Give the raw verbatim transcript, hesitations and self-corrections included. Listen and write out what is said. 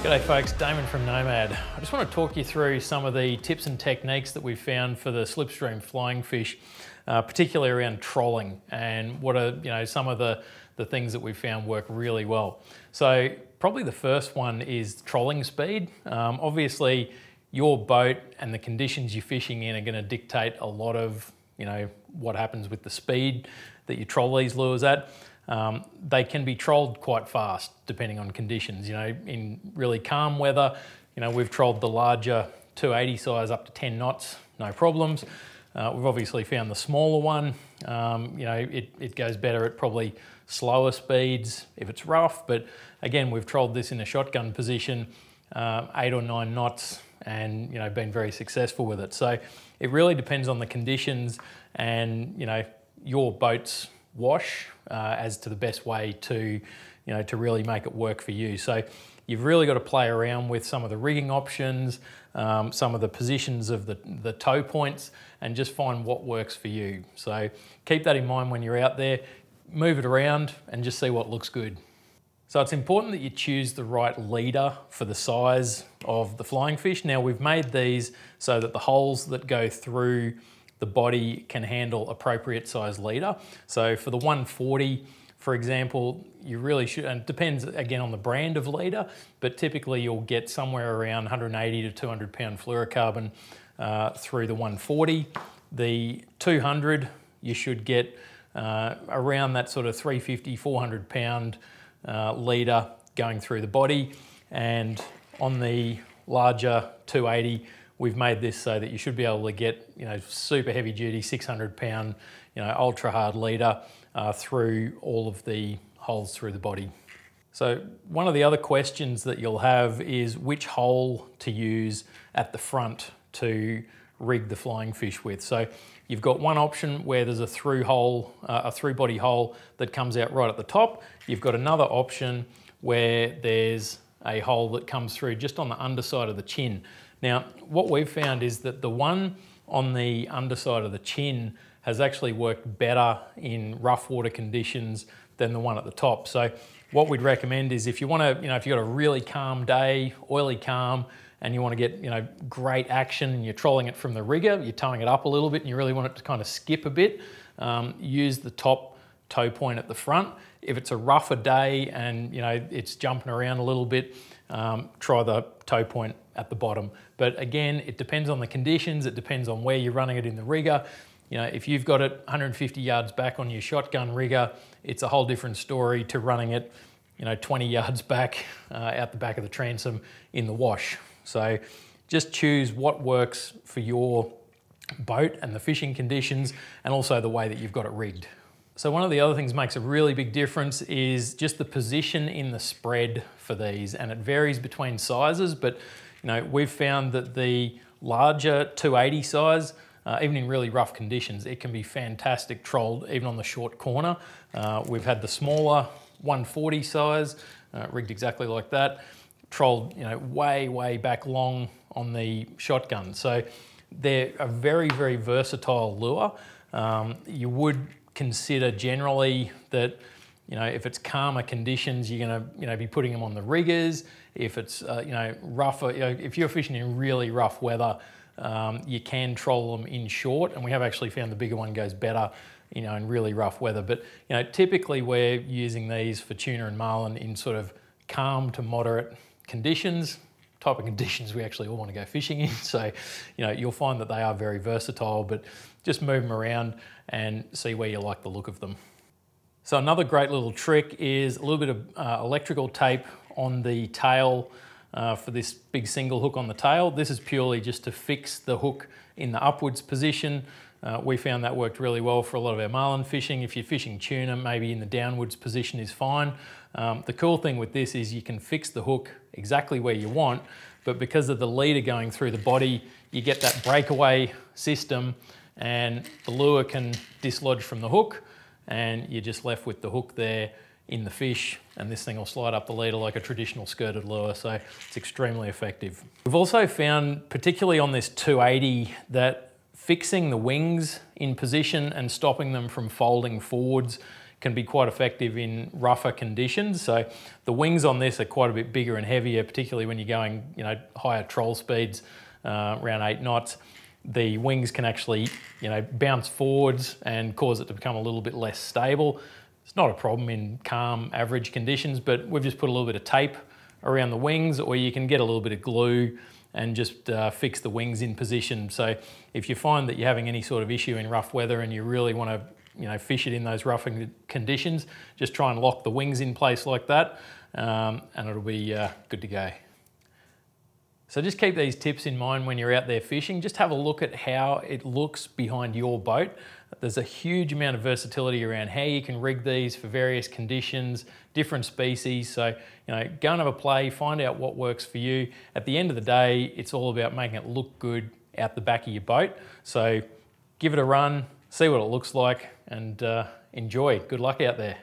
G'day folks, Damon from Nomad. I just want to talk you through some of the tips and techniques that we've found for the slipstream flying fish, uh, particularly around trolling and what are you know some of the, the things that we've found work really well. So probably the first one is trolling speed. Um, obviously your boat and the conditions you're fishing in are going to dictate a lot of you know what happens with the speed that you troll these lures at. Um, they can be trolled quite fast depending on conditions. You know, in really calm weather, you know, we've trolled the larger two eighty size up to ten knots, no problems. Uh, we've obviously found the smaller one. Um, you know, it, it goes better at probably slower speeds if it's rough, but again, we've trolled this in a shotgun position, uh, eight or nine knots, and you know, been very successful with it. So it really depends on the conditions and you know, your boat's wash uh, as to the best way to, you know, to really make it work for you. So you've really got to play around with some of the rigging options, um, some of the positions of the, the tow points, and just find what works for you. So keep that in mind when you're out there, move it around and just see what looks good. So it's important that you choose the right leader for the size of the flying fish. Now we've made these so that the holes that go through the body can handle appropriate size leader. So for the one forty, for example, you really should, and it depends again on the brand of leader, but typically you'll get somewhere around one eighty to two hundred pound fluorocarbon uh, through the one forty. The two hundred, you should get uh, around that sort of three fifty, four hundred pound uh, leader going through the body. And on the larger two eighty, we've made this so that you should be able to get, you know, super heavy duty, six hundred pound, you know, ultra hard leader uh, through all of the holes through the body. So one of the other questions that you'll have is which hole to use at the front to rig the flying fish with. So you've got one option where there's a through hole, uh, a through body hole that comes out right at the top. You've got another option where there's a hole that comes through just on the underside of the chin. Now, what we've found is that the one on the underside of the chin has actually worked better in rough water conditions than the one at the top. So what we'd recommend is if you want to, you know, if you've got a really calm day, oily calm, and you want to get, you know, great action and you're trolling it from the rigger, you're towing it up a little bit and you really want it to kind of skip a bit, um, use the top toe point at the front. If it's a rougher day and, you know, it's jumping around a little bit, um, try the toe point at the bottom. But again, it depends on the conditions, it depends on where you're running it in the rigger. You know, if you've got it one hundred fifty yards back on your shotgun rigger, it's a whole different story to running it, you know, twenty yards back uh, out the back of the transom in the wash. So just choose what works for your boat and the fishing conditions and also the way that you've got it rigged. So one of the other things that makes a really big difference is just the position in the spread for these, and it varies between sizes, but you know, we've found that the larger two eighty size, uh, even in really rough conditions, it can be fantastic trolled even on the short corner. Uh, we've had the smaller one forty size, uh, rigged exactly like that, trolled you know, way, way back long on the shotgun. So they're a very, very versatile lure. Um, you would consider generally that you know, if it's calmer conditions, you're gonna you know, be putting them on the riggers. If it's uh, you know, rougher, you know, if you're fishing in really rough weather, um, you can troll them in short, and we have actually found the bigger one goes better you know, in really rough weather. But you know, typically we're using these for tuna and marlin in sort of calm to moderate conditions, type of conditions we actually all want to go fishing in. So you know, you'll find that they are very versatile, but just move them around and see where you like the look of them. So another great little trick is a little bit of uh, electrical tape on the tail uh, for this big single hook on the tail. This is purely just to fix the hook in the upwards position. Uh, we found that worked really well for a lot of our marlin fishing. If you're fishing tuna, maybe in the downwards position is fine. Um, the cool thing with this is you can fix the hook exactly where you want, but because of the leader going through the body, you get that breakaway system and the lure can dislodge from the hook, and you're just left with the hook there in the fish, and this thing will slide up the leader like a traditional skirted lure, so it's extremely effective. We've also found, particularly on this two eighty, that fixing the wings in position and stopping them from folding forwards can be quite effective in rougher conditions. So the wings on this are quite a bit bigger and heavier, particularly when you're going, you know, higher troll speeds, uh, around eight knots. The wings can actually, you know, bounce forwards and cause it to become a little bit less stable. It's not a problem in calm, average conditions, but we've just put a little bit of tape around the wings, or you can get a little bit of glue and just uh, fix the wings in position. So if you find that you're having any sort of issue in rough weather and you really want to, you know, fish it in those rough conditions, just try and lock the wings in place like that, um, and it'll be uh, good to go. So just keep these tips in mind when you're out there fishing. Just have a look at how it looks behind your boat. There's a huge amount of versatility around how you can rig these for various conditions, different species. So, you know, go and have a play, find out what works for you. At the end of the day, it's all about making it look good out the back of your boat. So give it a run, see what it looks like, and uh, enjoy. Good luck out there.